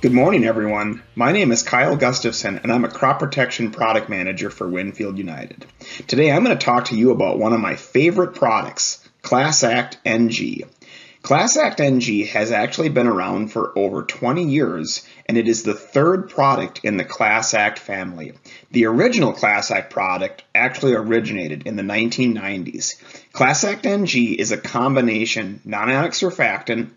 Good morning, everyone. My name is Kyle Gustafson, and I'm a Crop Protection Product Manager for Winfield United. Today, I'm going to talk to you about one of my favorite products, Class Act NG. Class Act NG has actually been around for over 20 years, and it is the third product in the Class Act family. The original Class Act product actually originated in the 1990s. Class Act NG is a combination non-ionic surfactant,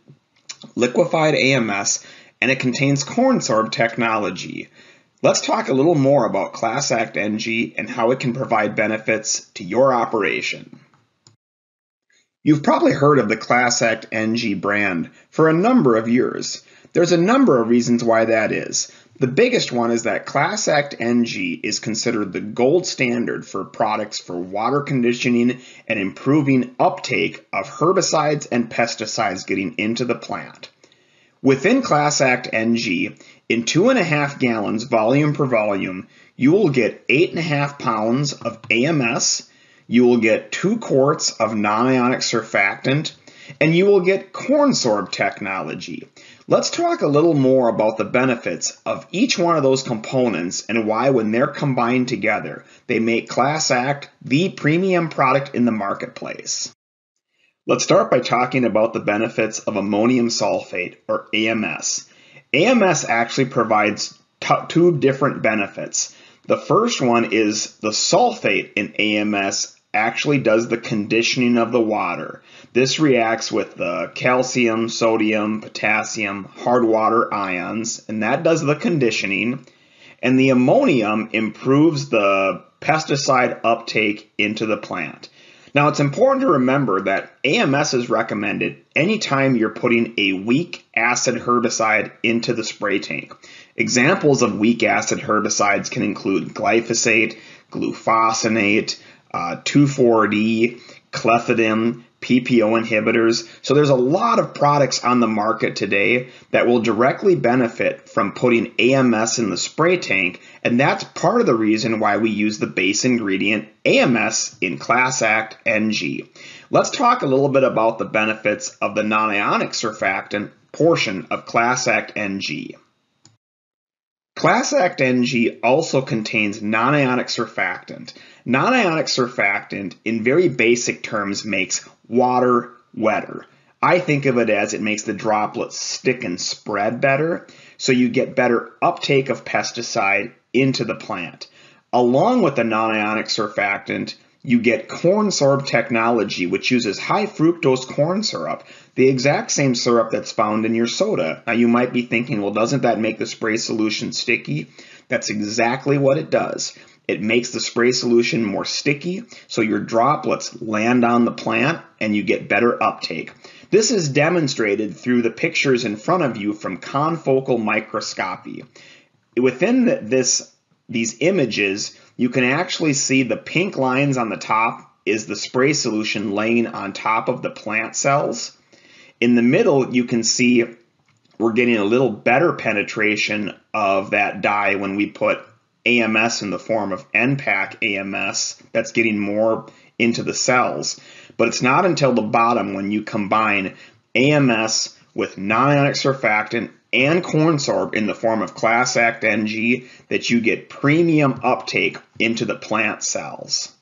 liquefied AMS, and it contains CornSorb technology. Let's talk a little more about Class Act NG and how it can provide benefits to your operation. You've probably heard of the Class Act NG brand for a number of years. There's a number of reasons why that is. The biggest one is that Class Act NG is considered the gold standard for products for water conditioning and improving uptake of herbicides and pesticides getting into the plant. Within Class Act NG, in 2.5 gallons volume per volume, you will get 8.5 pounds of AMS, you will get 2 quarts of non-ionic surfactant, and you will get CornSorb technology. Let's talk a little more about the benefits of each one of those components and why, when they're combined together, they make Class Act the premium product in the marketplace. Let's start by talking about the benefits of ammonium sulfate, or AMS. AMS actually provides two different benefits. The first one is the sulfate in AMS actually does the conditioning of the water. This reacts with the calcium, sodium, potassium, hard water ions, and that does the conditioning. And the ammonium improves the pesticide uptake into the plant. Now, it's important to remember that AMS is recommended anytime you're putting a weak acid herbicide into the spray tank. Examples of weak acid herbicides can include glyphosate, glufosinate, 2,4-D, clefidin, PPO inhibitors. So there's a lot of products on the market today that will directly benefit from putting AMS in the spray tank, and that's part of the reason why we use the base ingredient AMS in Class Act NG. Let's talk a little bit about the benefits of the non-ionic surfactant portion of Class Act NG. Class Act NG also contains non-ionic surfactant. Non-ionic surfactant, in very basic terms, makes water wetter. I think of it as it makes the droplets stick and spread better, so you get better uptake of pesticide into the plant. Along with the non-ionic surfactant, you get CornSorb technology, which uses high fructose corn syrup, the exact same syrup that's found in your soda. Now, you might be thinking, well, doesn't that make the spray solution sticky? That's exactly what it does. It makes the spray solution more sticky, so your droplets land on the plant and you get better uptake. This is demonstrated through the pictures in front of you from confocal microscopy. Within these images, you can actually see the pink lines on the top is the spray solution laying on top of the plant cells. In the middle, you can see we're getting a little better penetration of that dye when we put AMS in the form of NPAC AMS that's getting more into the cells. But it's not until the bottom when you combine AMS with non-ionic surfactant and CornSorb in the form of Class Act NG that you get premium uptake into the plant cells.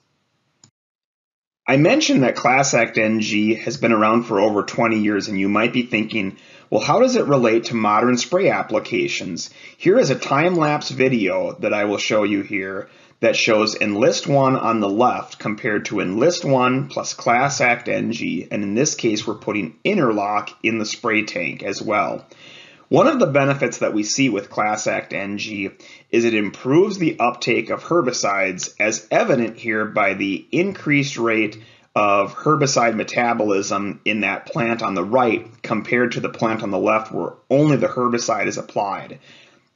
I mentioned that Class Act NG has been around for over 20 years, and you might be thinking, well, how does it relate to modern spray applications? Here is a time-lapse video that I will show you here that shows Enlist One on the left compared to Enlist One plus Class Act NG, and in this case, we're putting Interlock in the spray tank as well. One of the benefits that we see with Class Act NG is it improves the uptake of herbicides, as evident here by the increased rate of herbicide metabolism in that plant on the right compared to the plant on the left where only the herbicide is applied.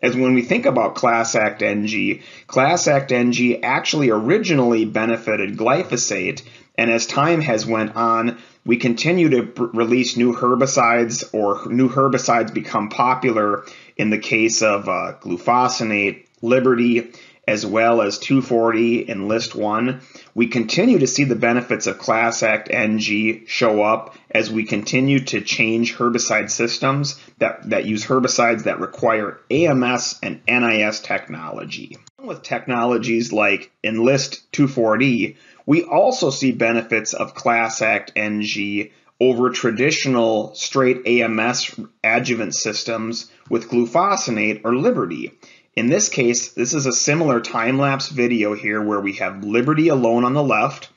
As when we think about Class Act NG actually originally benefited glyphosate, and as time has went on, we continue to release new herbicides, or new herbicides become popular in the case of glufosinate, Liberty, as well as 2,4-D, Enlist One, we continue to see the benefits of Class Act NG show up as we continue to change herbicide systems that use herbicides that require AMS and NIS technology. With technologies like Enlist 240, we also see benefits of Class Act NG over traditional straight AMS adjuvant systems with glufosinate or Liberty. In this case, this is a similar time-lapse video here where we have Liberty alone on the left,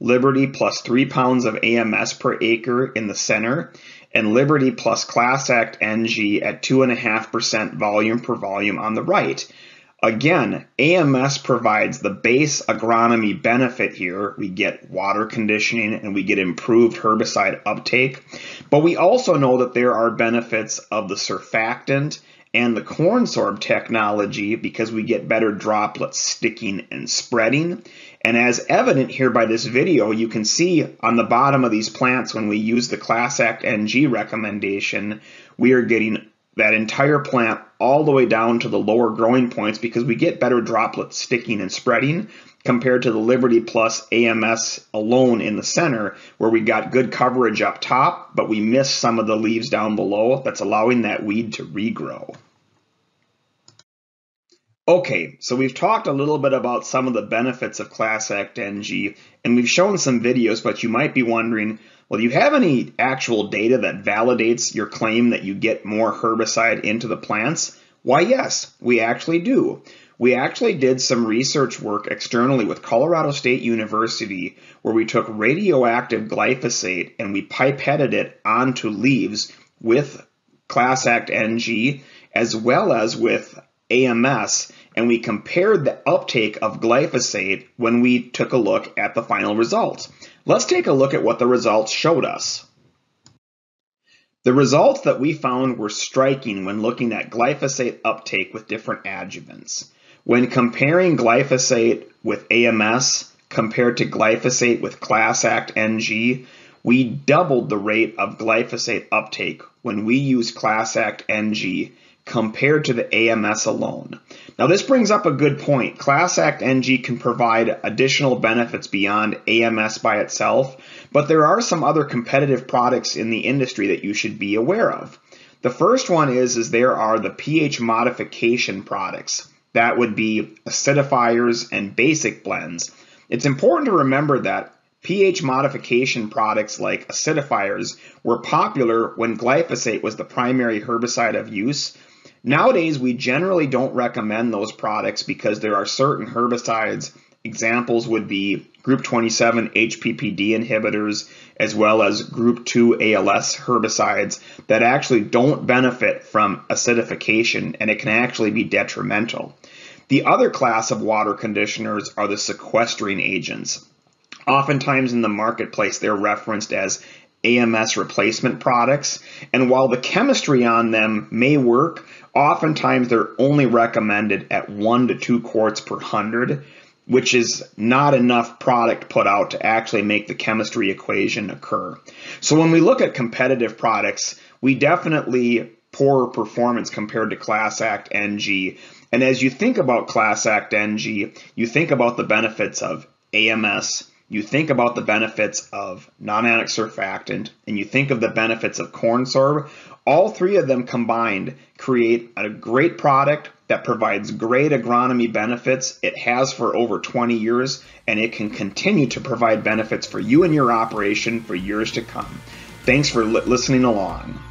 Liberty plus 3 pounds of AMS per acre in the center, and Liberty plus Class Act NG at 2.5% volume per volume on the right. Again, AMS provides the base agronomy benefit here. We get water conditioning and we get improved herbicide uptake, but we also know that there are benefits of the surfactant and the CornSorb technology because we get better droplets sticking and spreading. And as evident here by this video, you can see on the bottom of these plants when we use the Class Act NG recommendation, we are getting that entire plant all the way down to the lower growing points because we get better droplets sticking and spreading compared to the Liberty Plus AMS alone in the center where we got good coverage up top, but we missed some of the leaves down below that's allowing that weed to regrow. Okay, so we've talked a little bit about some of the benefits of Class Act NG, and we've shown some videos, but you might be wondering, well, do you have any actual data that validates your claim that you get more herbicide into the plants? Why, yes, we actually do. We actually did some research work externally with Colorado State University where we took radioactive glyphosate and we pipetted it onto leaves with Class Act NG as well as with AMS, and we compared the uptake of glyphosate when we took a look at the final results. Let's take a look at what the results showed us. The results that we found were striking when looking at glyphosate uptake with different adjuvants. When comparing glyphosate with AMS compared to glyphosate with Class Act NG, we doubled the rate of glyphosate uptake when we used Class Act NG compared to the AMS alone. Now this brings up a good point. Class Act NG can provide additional benefits beyond AMS by itself, but there are some other competitive products in the industry that you should be aware of. The first one is there are the pH modification products. That would be acidifiers and basic blends. It's important to remember that pH modification products like acidifiers were popular when glyphosate was the primary herbicide of use. Nowadays, we generally don't recommend those products because there are certain herbicides. Examples would be Group 27 HPPD inhibitors, as well as Group 2 ALS herbicides that actually don't benefit from acidification, and it can actually be detrimental. The other class of water conditioners are the sequestering agents. Oftentimes in the marketplace, they're referenced as AMS replacement products, and while the chemistry on them may work, oftentimes they're only recommended at 1 to 2 quarts per hundred, which is not enough product put out to actually make the chemistry equation occur. So when we look at competitive products, we definitely poorer performance compared to Class Act NG. And as you think about Class Act NG, you think about the benefits of AMS, you think about the benefits of non-anionic surfactant, and you think of the benefits of CornSorb. All three of them combined create a great product that provides great agronomy benefits. It has for over 20 years, and it can continue to provide benefits for you and your operation for years to come. Thanks for listening along.